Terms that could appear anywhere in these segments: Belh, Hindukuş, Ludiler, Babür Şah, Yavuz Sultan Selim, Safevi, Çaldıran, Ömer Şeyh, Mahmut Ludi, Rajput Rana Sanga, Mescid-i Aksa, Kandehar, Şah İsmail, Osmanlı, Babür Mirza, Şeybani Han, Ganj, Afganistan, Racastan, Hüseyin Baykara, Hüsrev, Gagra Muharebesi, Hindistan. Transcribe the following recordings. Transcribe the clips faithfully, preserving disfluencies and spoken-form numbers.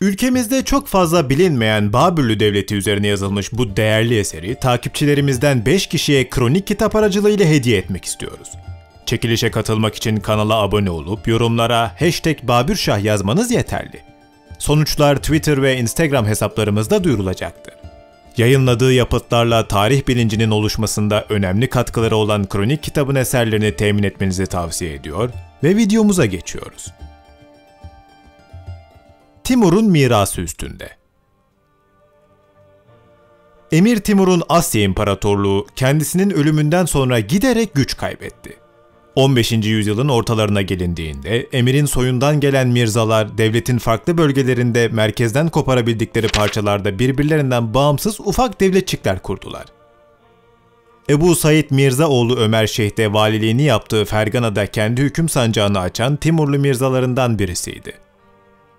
Ülkemizde çok fazla bilinmeyen Babürlü Devleti üzerine yazılmış bu değerli eseri takipçilerimizden beş kişiye kronik kitap aracılığıyla hediye etmek istiyoruz. Çekilişe katılmak için kanala abone olup yorumlara hashtag Babürşah yazmanız yeterli. Sonuçlar Twitter ve Instagram hesaplarımızda duyurulacaktır. Yayınladığı yapıtlarla tarih bilincinin oluşmasında önemli katkıları olan kronik kitabın eserlerini temin etmenizi tavsiye ediyor ve videomuza geçiyoruz. Timur'un mirası üstünde. Emir Timur'un Asya İmparatorluğu kendisinin ölümünden sonra giderek güç kaybetti. on beşinci yüzyılın ortalarına gelindiğinde emirin soyundan gelen Mirzalar devletin farklı bölgelerinde merkezden koparabildikleri parçalarda birbirlerinden bağımsız ufak devletçikler kurdular. Ebu Said Mirzaoğlu Ömer Şeyh de valiliğini yaptığı Fergana'da kendi hüküm sancağını açan Timurlu Mirzalarından birisiydi.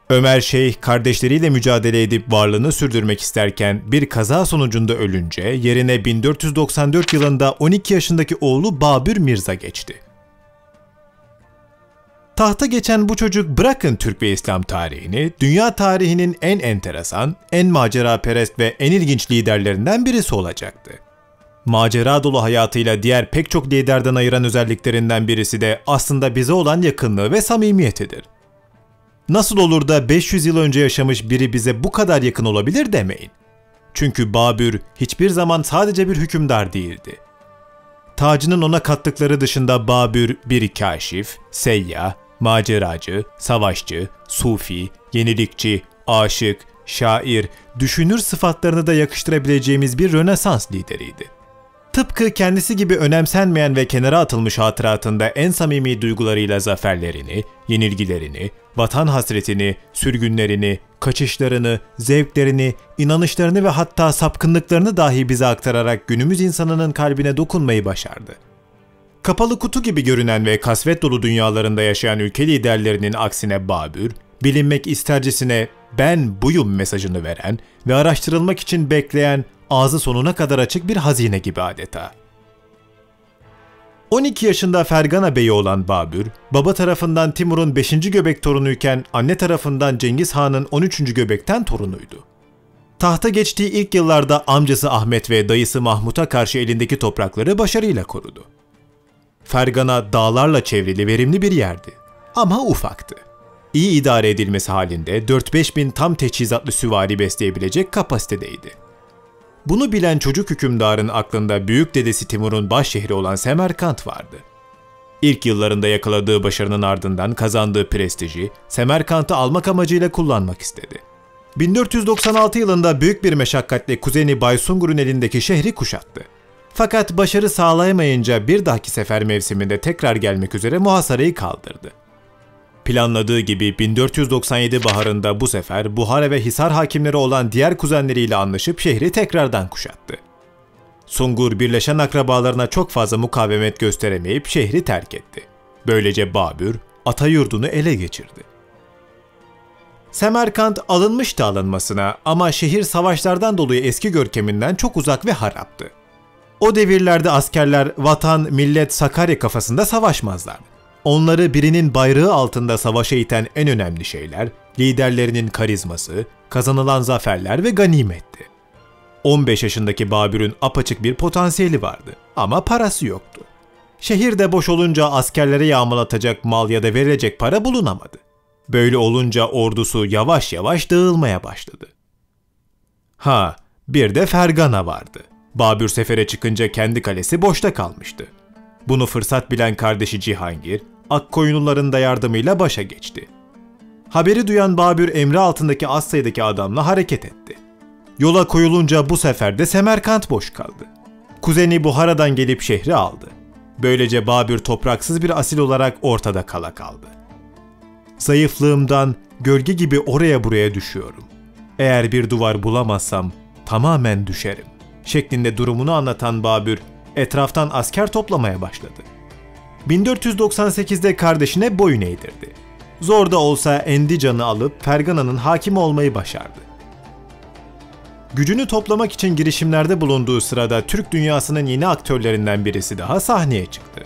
Ömer Şeyh kardeşleriyle mücadele edip varlığını sürdürmek isterken bir kaza sonucunda ölünce yerine bin dört yüz doksan dört yılında on iki yaşındaki oğlu Babür Mirza geçti. Tahta geçen bu çocuk bırakın Türk ve İslam tarihini, dünya tarihinin en enteresan, en maceraperest ve en ilginç liderlerinden birisi olacaktı. Macera dolu hayatıyla diğer pek çok liderden ayıran özelliklerinden birisi de aslında bize olan yakınlığı ve samimiyetidir. Nasıl olur da beş yüz yıl önce yaşamış biri bize bu kadar yakın olabilir demeyin. Çünkü Babür hiçbir zaman sadece bir hükümdar değildi. Tacının ona kattıkları dışında Babür bir kâşif, seyyah, maceracı, savaşçı, sufi, yenilikçi, aşık, şair, düşünür sıfatlarını da yakıştırabileceğimiz bir Rönesans lideriydi. Tıpkı kendisi gibi önemsenmeyen ve kenara atılmış hatıratında en samimi duygularıyla zaferlerini, yenilgilerini, vatan hasretini, sürgünlerini, kaçışlarını, zevklerini, inanışlarını ve hatta sapkınlıklarını dahi bize aktararak günümüz insanının kalbine dokunmayı başardı. Kapalı kutu gibi görünen ve kasvet dolu dünyalarında yaşayan ülke liderlerinin aksine Babür, bilinmek istercesine "ben buyum" mesajını veren ve araştırılmak için bekleyen, ağzı sonuna kadar açık bir hazine gibi adeta. on iki yaşında Fergana Bey'i olan Babür, baba tarafından Timur'un beşinci göbek torunuyken anne tarafından Cengiz Han'ın on üçüncü göbekten torunuydu. Tahta geçtiği ilk yıllarda amcası Ahmet ve dayısı Mahmut'a karşı elindeki toprakları başarıyla korudu. Fergana dağlarla çevrili verimli bir yerdi ama ufaktı. İyi idare edilmesi halinde dört beş bin tam teçhizatlı süvari besleyebilecek kapasitedeydi. Bunu bilen çocuk hükümdarın aklında büyük dedesi Timur'un başşehri olan Semerkant vardı. İlk yıllarında yakaladığı başarının ardından kazandığı prestiji Semerkant'ı almak amacıyla kullanmak istedi. bin dört yüz doksan altı yılında büyük bir meşakkatle kuzeni Baysungur'un elindeki şehri kuşattı. Fakat başarı sağlayamayınca bir dahaki sefer mevsiminde tekrar gelmek üzere muhasarayı kaldırdı. Planladığı gibi bin dört yüz doksan yedi baharında bu sefer Buhara ve Hisar hakimleri olan diğer kuzenleriyle anlaşıp şehri tekrardan kuşattı. Sungur birleşen akrabalarına çok fazla mukavemet gösteremeyip şehri terk etti. Böylece Babür atayurdunu ele geçirdi. Semerkant alınmıştı alınmasına ama şehir savaşlardan dolayı eski görkeminden çok uzak ve haraptı. O devirlerde askerler vatan, millet, Sakarya kafasında savaşmazlardı. Onları birinin bayrağı altında savaşa iten en önemli şeyler, liderlerinin karizması, kazanılan zaferler ve ganimetti. on beş yaşındaki Babür'ün apaçık bir potansiyeli vardı ama parası yoktu. Şehirde boş olunca askerlere yağmalatacak mal ya da verilecek para bulunamadı. Böyle olunca ordusu yavaş yavaş dağılmaya başladı. Ha, bir de Fergana vardı. Babür sefere çıkınca kendi kalesi boşta kalmıştı. Bunu fırsat bilen kardeşi Cihangir, Akkoyunluların da yardımıyla başa geçti. Haberi duyan Babür emri altındaki az sayıdaki adamla hareket etti. Yola koyulunca bu sefer de Semerkant boş kaldı. Kuzeni Buhara'dan gelip şehri aldı. Böylece Babür topraksız bir asil olarak ortada kala kaldı. Zayıflığımdan gölge gibi oraya buraya düşüyorum. Eğer bir duvar bulamazsam tamamen düşerim şeklinde durumunu anlatan Babür, etraftan asker toplamaya başladı. bin dört yüz doksan sekizde kardeşine boyun eğdirdi. Zor da olsa Endican'ı alıp Fergana'nın hakimi olmayı başardı. Gücünü toplamak için girişimlerde bulunduğu sırada Türk dünyasının yeni aktörlerinden birisi daha sahneye çıktı.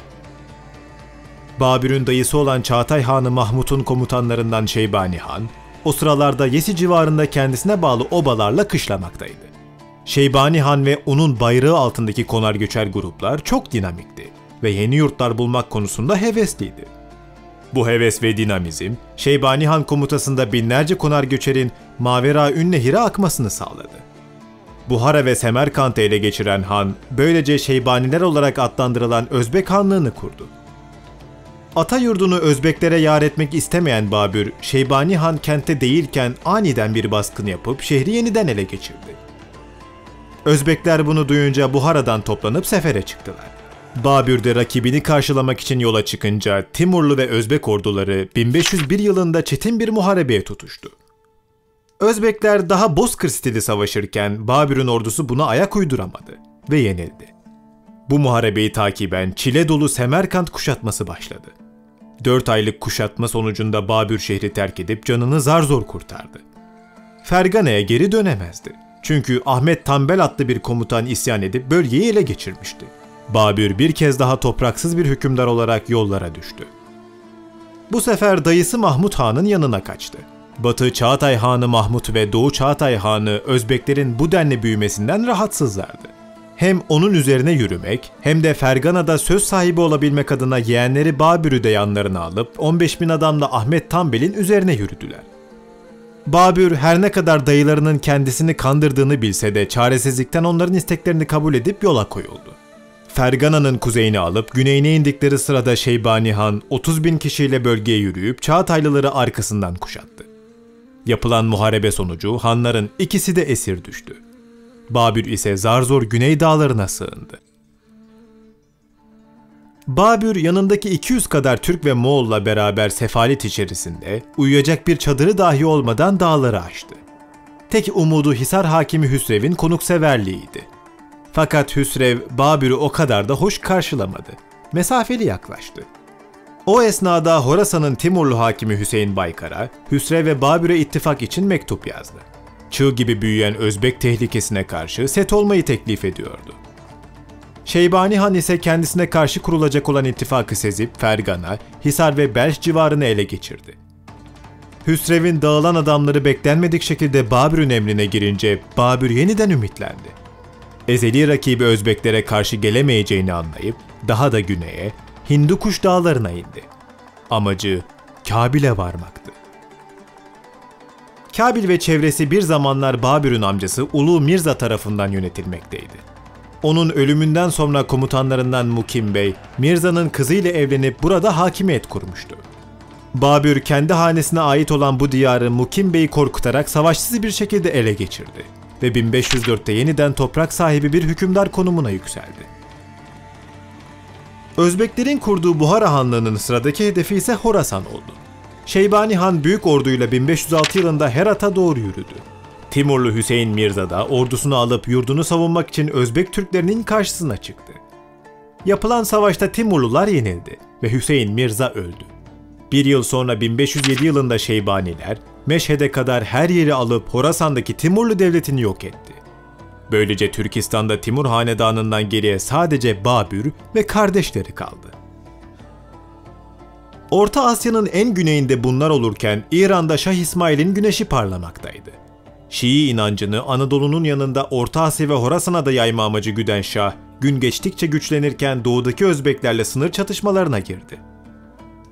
Babür'ün dayısı olan Çağatay Hanı Mahmut'un komutanlarından Şeybani Han, o sıralarda Yesi civarında kendisine bağlı obalarla kışlamaktaydı. Şeybani Han ve onun bayrağı altındaki konar göçer gruplar çok dinamikti ve yeni yurtlar bulmak konusunda hevesliydi. Bu heves ve dinamizm, Şeybani Han komutasında binlerce konar göçerin Maveraün Nehir'e akmasını sağladı. Buhara ve Semerkant'ı ele geçiren Han, böylece Şeybaniler olarak adlandırılan Özbek Hanlığını kurdu. Atayurdunu Özbeklere yar etmek istemeyen Babür, Şeybani Han kentte değilken aniden bir baskın yapıp şehri yeniden ele geçirdi. Özbekler bunu duyunca Buhara'dan toplanıp sefere çıktılar. Babür de rakibini karşılamak için yola çıkınca Timurlu ve Özbek orduları bin beş yüz bir yılında çetin bir muharebeye tutuştu. Özbekler daha bozkır stili savaşırken Babür'ün ordusu buna ayak uyduramadı ve yenildi. Bu muharebeyi takiben çile dolu Semerkant kuşatması başladı. Dört aylık kuşatma sonucunda Babür şehri terk edip canını zar zor kurtardı. Fergana'ya geri dönemezdi. Çünkü Ahmet Tambel adlı bir komutan isyan edip bölgeyi ele geçirmişti. Babür bir kez daha topraksız bir hükümdar olarak yollara düştü. Bu sefer dayısı Mahmut Han'ın yanına kaçtı. Batı Çağatay Hanı Mahmut ve Doğu Çağatay Hanı Özbeklerin bu denli büyümesinden rahatsızlardı. Hem onun üzerine yürümek hem de Fergana'da söz sahibi olabilmek adına yeğenleri Babür'ü de yanlarına alıp on beş bin adamla Ahmet Tambel'in üzerine yürüdüler. Babür her ne kadar dayılarının kendisini kandırdığını bilse de çaresizlikten onların isteklerini kabul edip yola koyuldu. Fergana'nın kuzeyini alıp güneyine indikleri sırada Şeybani Han otuz bin kişiyle bölgeye yürüyüp Çağataylıları arkasından kuşattı. Yapılan muharebe sonucu hanların ikisi de esir düştü. Babür ise zar zor güney dağlarına sığındı. Babür yanındaki iki yüz kadar Türk ve Moğol'la beraber sefalet içerisinde uyuyacak bir çadırı dahi olmadan dağları aştı. Tek umudu Hisar hakimi Hüsrev'in konukseverliğiydi. Fakat Hüsrev Babür'ü o kadar da hoş karşılamadı. Mesafeli yaklaştı. O esnada Horasan'ın Timurlu hakimi Hüseyin Baykara, Hüsrev ve Babür'e ittifak için mektup yazdı. Çığ gibi büyüyen Özbek tehlikesine karşı set olmayı teklif ediyordu. Şeybani Han ise kendisine karşı kurulacak olan ittifakı sezip Fergana, Hisar ve Belh civarını ele geçirdi. Hüsrev'in dağılan adamları beklenmedik şekilde Babür'ün emrine girince Babür yeniden ümitlendi. Ezeli rakibi Özbeklere karşı gelemeyeceğini anlayıp daha da güneye, Hindukuş dağlarına indi. Amacı Kabil'e varmaktı. Kabil ve çevresi bir zamanlar Babür'ün amcası Ulu Mirza tarafından yönetilmekteydi. Onun ölümünden sonra komutanlarından Mukim Bey, Mirza'nın kızıyla evlenip burada hakimiyet kurmuştu. Babür kendi hanesine ait olan bu diyarı Mukim Bey'i korkutarak savaşsız bir şekilde ele geçirdi ve bin beş yüz dört'te yeniden toprak sahibi bir hükümdar konumuna yükseldi. Özbeklerin kurduğu Buhara Hanlığı'nın sıradaki hedefi ise Horasan oldu. Şeybani Han büyük orduyla bin beş yüz altı yılında Herat'a doğru yürüdü. Timurlu Hüseyin Mirza da ordusunu alıp yurdunu savunmak için Özbek Türklerinin karşısına çıktı. Yapılan savaşta Timurlular yenildi ve Hüseyin Mirza öldü. Bir yıl sonra bin beş yüz yedi yılında Şeybaniler Meşhed'e kadar her yeri alıp Horasan'daki Timurlu Devleti'ni yok etti. Böylece Türkistan'da Timur Hanedanı'ndan geriye sadece Babür ve kardeşleri kaldı. Orta Asya'nın en güneyinde bunlar olurken İran'da Şah İsmail'in güneşi parlamaktaydı. Şii inancını Anadolu'nun yanında Orta Asya ve Horasan'a da yayma amacı güden Şah, gün geçtikçe güçlenirken doğudaki Özbeklerle sınır çatışmalarına girdi.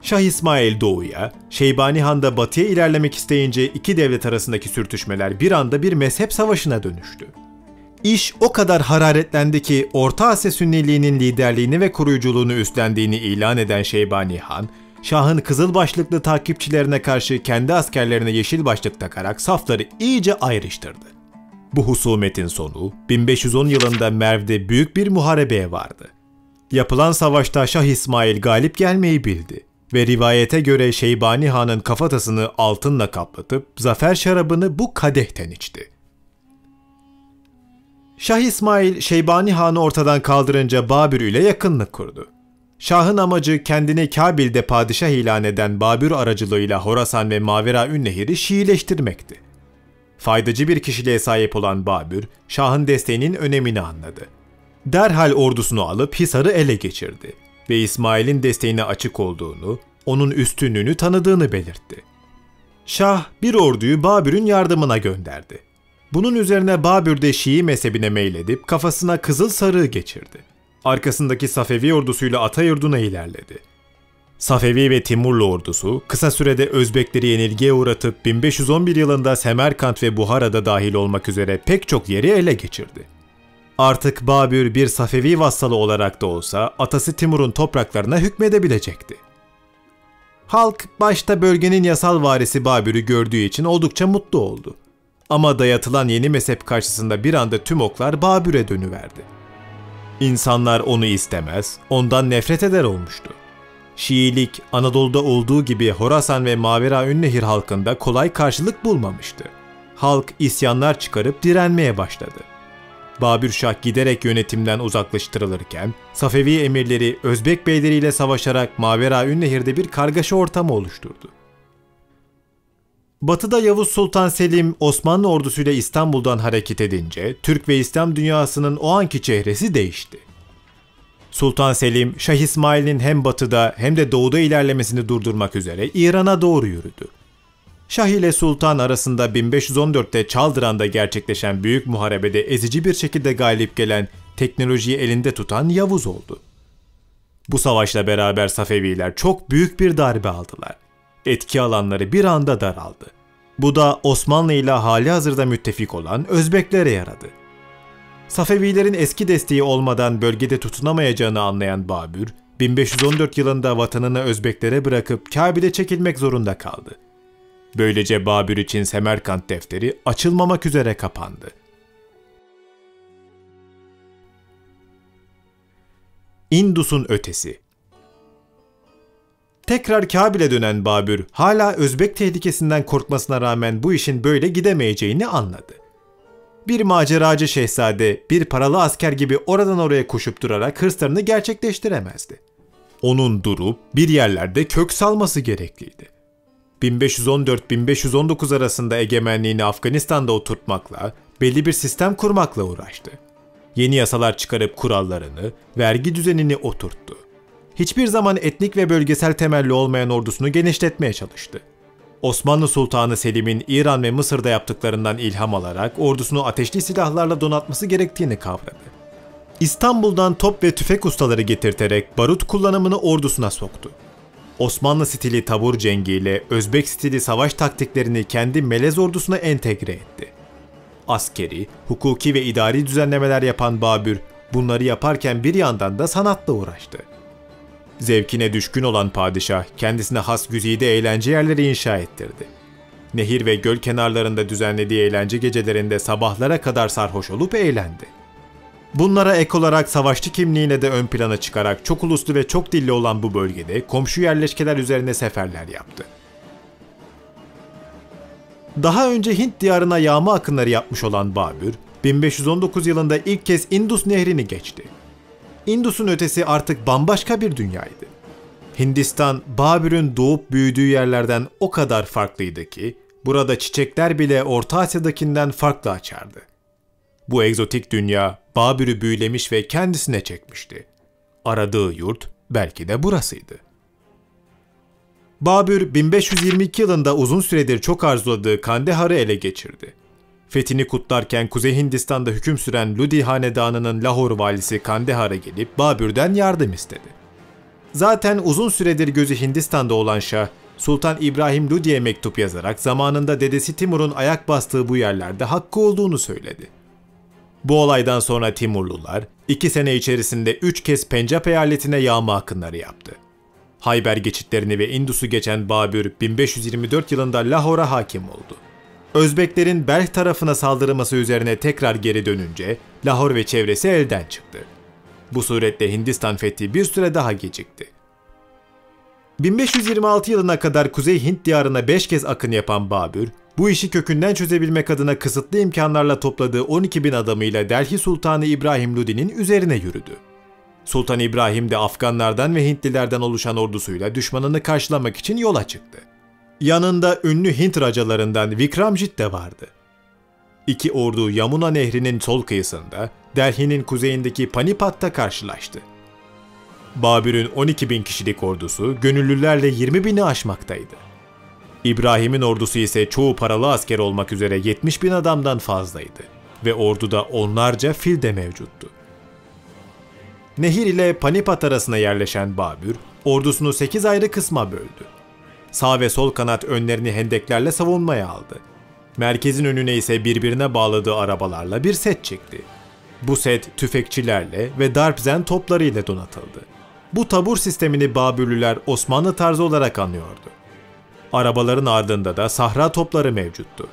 Şah İsmail doğuya, Şeybani Han da batıya ilerlemek isteyince iki devlet arasındaki sürtüşmeler bir anda bir mezhep savaşına dönüştü. İş o kadar hararetlendi ki Orta Asya Sünniliğinin liderliğini ve koruyuculuğunu üstlendiğini ilan eden Şeybani Han, Şah'ın kızıl başlıklı takipçilerine karşı kendi askerlerine yeşil başlık takarak safları iyice ayrıştırdı. Bu husumetin sonu bin beş yüz on yılında Merv'de büyük bir muharebeye vardı. Yapılan savaşta Şah İsmail galip gelmeyi bildi ve rivayete göre Şeybani Han'ın kafatasını altınla kaplatıp zafer şarabını bu kadehten içti. Şah İsmail Şeybani Han'ı ortadan kaldırınca Babür ile yakınlık kurdu. Şah'ın amacı kendini Kabil'de padişah ilan eden Babür aracılığıyla Horasan ve Maveraün Nehir'i Şiileştirmekti. Faydacı bir kişiliğe sahip olan Babür, Şah'ın desteğinin önemini anladı. Derhal ordusunu alıp Hisar'ı ele geçirdi ve İsmail'in desteğine açık olduğunu, onun üstünlüğünü tanıdığını belirtti. Şah bir orduyu Babür'ün yardımına gönderdi. Bunun üzerine Babür de Şii mezhebine meyledip kafasına kızıl sarığı geçirdi. Arkasındaki Safevi ordusuyla Atayurdun'a ilerledi. Safevi ve Timurlu ordusu kısa sürede Özbekleri yenilgiye uğratıp bin beş yüz on bir yılında Semerkant ve Buhara'da dahil olmak üzere pek çok yeri ele geçirdi. Artık Babür bir Safevi vassalı olarak da olsa atası Timur'un topraklarına hükmedebilecekti. Halk başta bölgenin yasal varisi Babür'ü gördüğü için oldukça mutlu oldu. Ama dayatılan yeni mezhep karşısında bir anda tüm oklar Babür'e dönüverdi. İnsanlar onu istemez, ondan nefret eder olmuştu. Şiilik Anadolu'da olduğu gibi Horasan ve Maveraünnehir halkında kolay karşılık bulmamıştı. Halk isyanlar çıkarıp direnmeye başladı. Babür Şah giderek yönetimden uzaklaştırılırken, Safevi emirleri Özbek beyleriyle savaşarak Maveraünnehir'de bir kargaşa ortamı oluşturdu. Batı'da Yavuz Sultan Selim Osmanlı ordusuyla İstanbul'dan hareket edince Türk ve İslam dünyasının o anki çehresi değişti. Sultan Selim, Şah İsmail'in hem batıda hem de doğuda ilerlemesini durdurmak üzere İran'a doğru yürüdü. Şah ile Sultan arasında bin beş yüz on dört'te Çaldıran'da gerçekleşen büyük muharebede ezici bir şekilde galip gelen, teknolojiyi elinde tutan Yavuz oldu. Bu savaşla beraber Safeviler çok büyük bir darbe aldılar. Etki alanları bir anda daraldı. Bu da Osmanlı ile halihazırda müttefik olan Özbeklere yaradı. Safevilerin eski desteği olmadan bölgede tutunamayacağını anlayan Babür, bin beş yüz on dört yılında vatanını Özbeklere bırakıp Kabil'e çekilmek zorunda kaldı. Böylece Babür için Semerkant defteri açılmamak üzere kapandı. İndus'un ötesi. Tekrar Kabil'e dönen Babür, hala Özbek tehlikesinden korkmasına rağmen bu işin böyle gidemeyeceğini anladı. Bir maceracı şehzade, bir paralı asker gibi oradan oraya koşup durarak hırslarını gerçekleştiremezdi. Onun durup bir yerlerde kök salması gerekliydi. bin beş yüz on dört bin beş yüz on dokuz arasında egemenliğini Afganistan'da oturtmakla, belli bir sistem kurmakla uğraştı. Yeni yasalar çıkarıp kurallarını, vergi düzenini oturttu. Hiçbir zaman etnik ve bölgesel temelli olmayan ordusunu genişletmeye çalıştı. Osmanlı Sultanı Selim'in İran ve Mısır'da yaptıklarından ilham alarak ordusunu ateşli silahlarla donatması gerektiğini kavradı. İstanbul'dan top ve tüfek ustaları getirterek barut kullanımını ordusuna soktu. Osmanlı stili tabur cengiyle Özbek stili savaş taktiklerini kendi melez ordusuna entegre etti. Askeri, hukuki ve idari düzenlemeler yapan Babür, bunları yaparken bir yandan da sanatla uğraştı. Zevkine düşkün olan padişah kendisine has güzide eğlence yerleri inşa ettirdi. Nehir ve göl kenarlarında düzenlediği eğlence gecelerinde sabahlara kadar sarhoş olup eğlendi. Bunlara ek olarak savaşçı kimliğine de ön plana çıkarak çok uluslu ve çok dilli olan bu bölgede komşu yerleşkeler üzerine seferler yaptı. Daha önce Hint diyarına yağma akınları yapmış olan Babür, bin beş yüz on dokuz yılında ilk kez Indus nehrini geçti. Indus'un ötesi artık bambaşka bir dünyaydı. Hindistan, Babür'ün doğup büyüdüğü yerlerden o kadar farklıydı ki, burada çiçekler bile Orta Asya'dakinden farklı açardı. Bu egzotik dünya, Babür'ü büyülemiş ve kendisine çekmişti. Aradığı yurt belki de burasıydı. Babür, bin beş yüz yirmi iki yılında uzun süredir çok arzuladığı Kandehar'ı ele geçirdi. Fethini kutlarken Kuzey Hindistan'da hüküm süren Ludi Hanedanı'nın Lahor valisi Kandehar'a gelip Babür'den yardım istedi. Zaten uzun süredir gözü Hindistan'da olan Şah, Sultan İbrahim Ludi'ye mektup yazarak zamanında dedesi Timur'un ayak bastığı bu yerlerde hakkı olduğunu söyledi. Bu olaydan sonra Timurlular, iki sene içerisinde üç kez Pencap eyaletine yağma akınları yaptı. Hayber geçitlerini ve Indus'u geçen Babür, bin beş yüz yirmi dört yılında Lahor'a hakim oldu. Özbeklerin Belh tarafına saldırması üzerine tekrar geri dönünce Lahor ve çevresi elden çıktı. Bu suretle Hindistan fethi bir süre daha gecikti. bin beş yüz yirmi altı yılına kadar Kuzey Hint diyarına beş kez akın yapan Babür, bu işi kökünden çözebilmek adına kısıtlı imkanlarla topladığı on iki bin adamıyla Delhi Sultanı İbrahim Ludi'nin üzerine yürüdü. Sultan İbrahim de Afganlardan ve Hintlilerden oluşan ordusuyla düşmanını karşılamak için yola çıktı. Yanında ünlü Hint racalarından Vikramjit de vardı. İki ordu Yamuna nehrinin sol kıyısında, Delhi'nin kuzeyindeki Panipat'ta karşılaştı. Babür'ün on iki bin kişilik ordusu gönüllülerle yirmi bini aşmaktaydı. İbrahim'in ordusu ise çoğu paralı asker olmak üzere yetmiş bin adamdan fazlaydı ve orduda onlarca fil de mevcuttu. Nehir ile Panipat arasına yerleşen Babür, ordusunu sekiz ayrı kısma böldü. Sağ ve sol kanat önlerini hendeklerle savunmaya aldı. Merkezin önüne ise birbirine bağladığı arabalarla bir set çekti. Bu set tüfekçilerle ve darpzen toplarıyla donatıldı. Bu tabur sistemini Babürlüler Osmanlı tarzı olarak anıyordu. Arabaların ardında da sahra topları mevcuttu.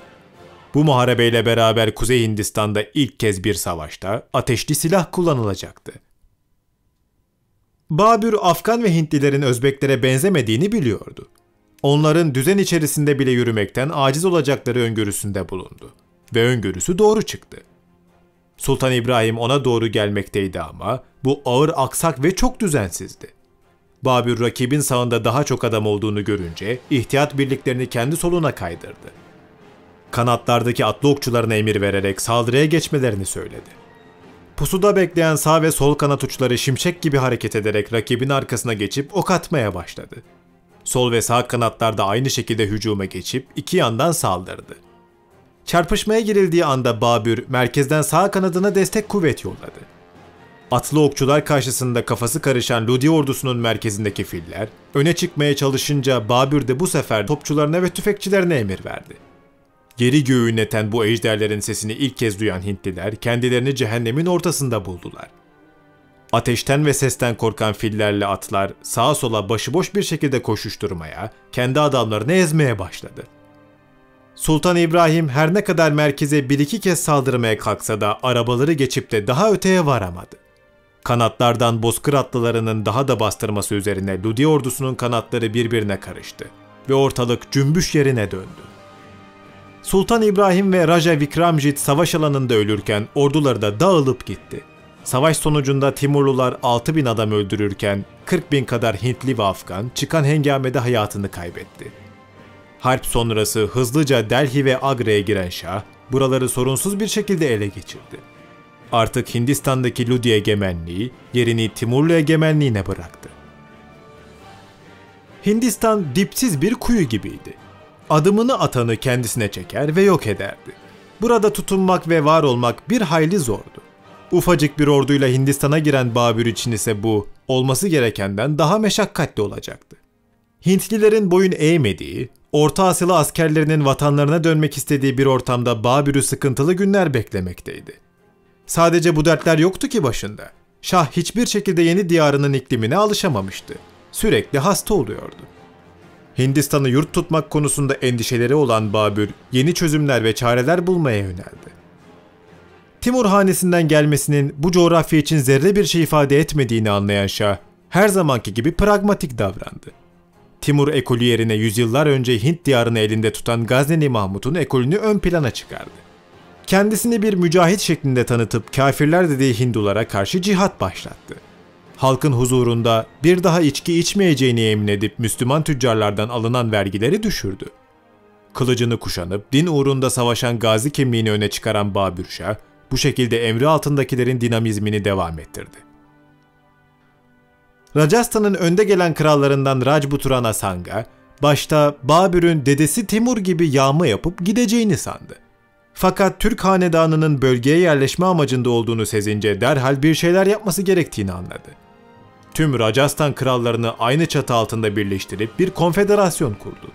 Bu muharebeyle beraber Kuzey Hindistan'da ilk kez bir savaşta ateşli silah kullanılacaktı. Babür, Afgan ve Hintlilerin Özbeklere benzemediğini biliyordu. Onların düzen içerisinde bile yürümekten aciz olacakları öngörüsünde bulundu. Ve öngörüsü doğru çıktı. Sultan İbrahim ona doğru gelmekteydi ama bu ağır, aksak ve çok düzensizdi. Babür, rakibin sağında daha çok adam olduğunu görünce ihtiyat birliklerini kendi soluna kaydırdı. Kanatlardaki atlı okçularına emir vererek saldırıya geçmelerini söyledi. Pusuda bekleyen sağ ve sol kanat uçları şimşek gibi hareket ederek rakibin arkasına geçip ok atmaya başladı. Sol ve sağ kanatlar da aynı şekilde hücuma geçip iki yandan saldırdı. Çarpışmaya girildiği anda Babür merkezden sağ kanadına destek kuvvet yolladı. Atlı okçular karşısında kafası karışan Ludi ordusunun merkezindeki filler öne çıkmaya çalışınca Babür de bu sefer topçularına ve tüfekçilerine emir verdi. Geri göğü inleten bu ejderlerin sesini ilk kez duyan Hintliler kendilerini cehennemin ortasında buldular. Ateşten ve sesten korkan fillerle atlar sağa sola başıboş bir şekilde koşuşturmaya, kendi adamlarını ezmeye başladı. Sultan İbrahim her ne kadar merkeze bir iki kez saldırmaya kalksa da arabaları geçip de daha öteye varamadı. Kanatlardan bozkır atlılarının daha da bastırması üzerine Ludi ordusunun kanatları birbirine karıştı ve ortalık cümbüş yerine döndü. Sultan İbrahim ve Raja Vikramjit savaş alanında ölürken orduları da dağılıp gitti. Savaş sonucunda Timurlular altı bin adam öldürürken kırk bin kadar Hintli ve Afgan çıkan hengamede hayatını kaybetti. Harp sonrası hızlıca Delhi ve Agra'ya giren Şah buraları sorunsuz bir şekilde ele geçirdi. Artık Hindistan'daki Ludi egemenliği yerini Timurlu egemenliğine bıraktı. Hindistan dipsiz bir kuyu gibiydi. Adımını atanı kendisine çeker ve yok ederdi. Burada tutunmak ve var olmak bir hayli zordu. Ufacık bir orduyla Hindistan'a giren Babür için ise bu, olması gerekenden daha meşakkatli olacaktı. Hintlilerin boyun eğmediği, Orta Asyalı askerlerinin vatanlarına dönmek istediği bir ortamda Babür'ü sıkıntılı günler beklemekteydi. Sadece bu dertler yoktu ki başında. Şah hiçbir şekilde yeni diyarının iklimine alışamamıştı. Sürekli hasta oluyordu. Hindistan'ı yurt tutmak konusunda endişeleri olan Babür, yeni çözümler ve çareler bulmaya yöneldi. Timur hanesinden gelmesinin bu coğrafya için zerre bir şey ifade etmediğini anlayan Şah, her zamanki gibi pragmatik davrandı. Timur ekolü yerine yüzyıllar önce Hint diyarını elinde tutan Gazneli Mahmut'un ekolünü ön plana çıkardı. Kendisini bir mücahit şeklinde tanıtıp kafirler dediği Hindulara karşı cihat başlattı. Halkın huzurunda bir daha içki içmeyeceğini yemin edip Müslüman tüccarlardan alınan vergileri düşürdü. Kılıcını kuşanıp din uğrunda savaşan gazi kimliğini öne çıkaran Babür Şah, bu şekilde emri altındakilerin dinamizmini devam ettirdi. Rajasthan'ın önde gelen krallarından Rajput Rana Sanga, başta Babür'ün dedesi Timur gibi yağma yapıp gideceğini sandı. Fakat Türk hanedanının bölgeye yerleşme amacında olduğunu sezince derhal bir şeyler yapması gerektiğini anladı. Tüm Rajasthan krallarını aynı çatı altında birleştirip bir konfederasyon kurdu.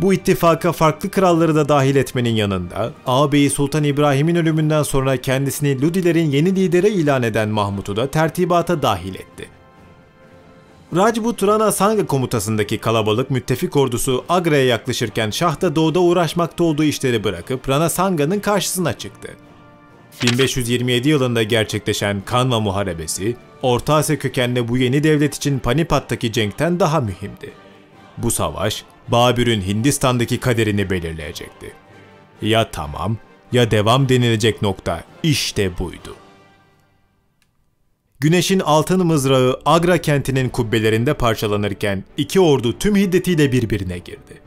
Bu ittifaka farklı kralları da dahil etmenin yanında, ağabeyi Sultan İbrahim'in ölümünden sonra kendisini Ludilerin yeni lideri ilan eden Mahmut'u da tertibata dahil etti. Rajput Rana Sanga komutasındaki kalabalık müttefik ordusu Agra'ya yaklaşırken Şah da doğuda uğraşmakta olduğu işleri bırakıp Rana Sanga'nın karşısına çıktı. bin beş yüz yirmi yedi yılında gerçekleşen Kanva Muharebesi, Orta Asya kökenli bu yeni devlet için Panipat'taki cenkten daha mühimdi. Bu savaş, Babür'ün Hindistan'daki kaderini belirleyecekti. Ya tamam, ya devam denilecek nokta işte buydu. Güneşin altın mızrağı Agra kentinin kubbelerinde parçalanırken iki ordu tüm hiddetiyle birbirine girdi.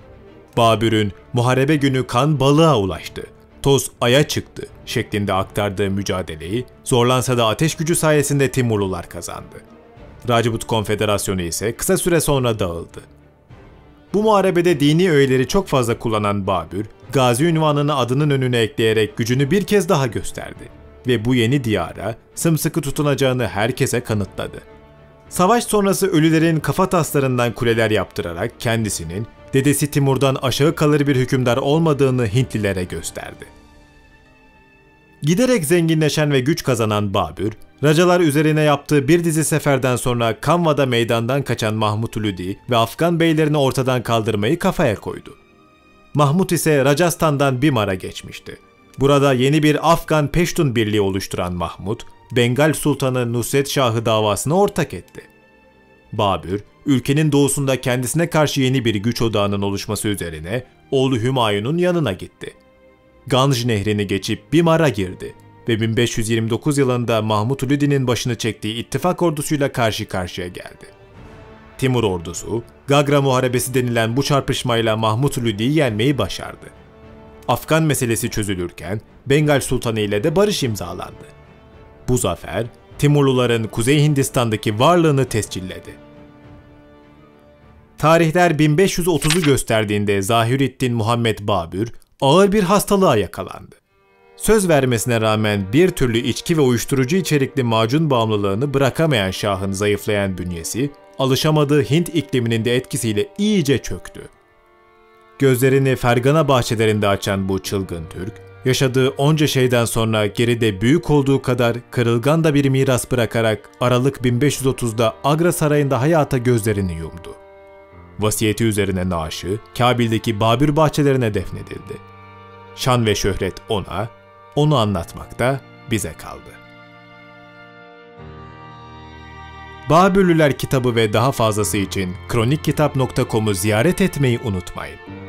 Babür'ün muharebe günü kan balığa ulaştı, toz aya çıktı şeklinde aktardığı mücadeleyi zorlansa da ateş gücü sayesinde Timurlular kazandı. Rajput Konfederasyonu ise kısa süre sonra dağıldı. Bu muharebede dini öğeleri çok fazla kullanan Babür, gazi unvanını adının önüne ekleyerek gücünü bir kez daha gösterdi ve bu yeni diyara sımsıkı tutunacağını herkese kanıtladı. Savaş sonrası ölülerin kafa taslarından kuleler yaptırarak kendisinin dedesi Timur'dan aşağı kalır bir hükümdar olmadığını Hintlilere gösterdi. Giderek zenginleşen ve güç kazanan Babür, racalar üzerine yaptığı bir dizi seferden sonra Kanva'da meydandan kaçan Mahmut Ludi ve Afgan beylerini ortadan kaldırmayı kafaya koydu. Mahmut ise Racastan'dan Bimar'a geçmişti. Burada yeni bir Afgan-Peştun birliği oluşturan Mahmut, Bengal Sultanı Nusret Şah'ı davasına ortak etti. Babür, ülkenin doğusunda kendisine karşı yeni bir güç odağının oluşması üzerine oğlu Hümayun'un yanına gitti. Ganj nehrini geçip Bimar'a girdi ve bin beş yüz yirmi dokuz yılında Mahmut Ludi'nin başını çektiği ittifak ordusuyla karşı karşıya geldi. Timur ordusu, Gagra Muharebesi denilen bu çarpışmayla Mahmut Ludi'yi yenmeyi başardı. Afgan meselesi çözülürken Bengal Sultanı ile de barış imzalandı. Bu zafer, Timurluların Kuzey Hindistan'daki varlığını tescilledi. Tarihler bin beş yüz otuzu gösterdiğinde Zahiriddin Muhammed Babür ağır bir hastalığa yakalandı. Söz vermesine rağmen bir türlü içki ve uyuşturucu içerikli macun bağımlılığını bırakamayan şahın zayıflayan bünyesi, alışamadığı Hint ikliminin de etkisiyle iyice çöktü. Gözlerini Fergana bahçelerinde açan bu çılgın Türk, yaşadığı onca şeyden sonra geride büyük olduğu kadar kırılgan da bir miras bırakarak Aralık bin beş yüz otuzda Agra Sarayı'nda hayata gözlerini yumdu. Vasiyeti üzerine naaşı Kabil'deki Babür bahçelerine defnedildi. Şan ve şöhret ona, onu anlatmakta bize kaldı. Babürlüler kitabı ve daha fazlası için kronik kitap nokta com'u ziyaret etmeyi unutmayın.